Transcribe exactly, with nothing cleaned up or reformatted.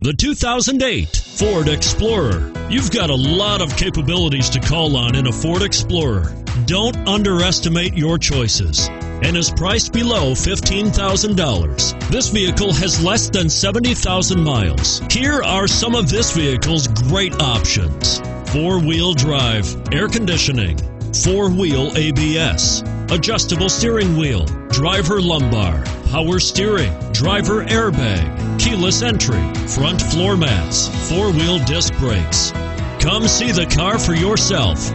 The two thousand eight Ford Explorer. You've got a lot of capabilities to call on in a Ford Explorer. Don't underestimate your choices, and is priced below fifteen thousand dollars. This vehicle has less than seventy thousand miles. Here are some of this vehicle's great options: four-wheel drive, air conditioning, four-wheel A B S, adjustable steering wheel, driver lumbar, power steering, driver airbag, keyless entry, front floor mats, four-wheel disc brakes. Come see the car for yourself.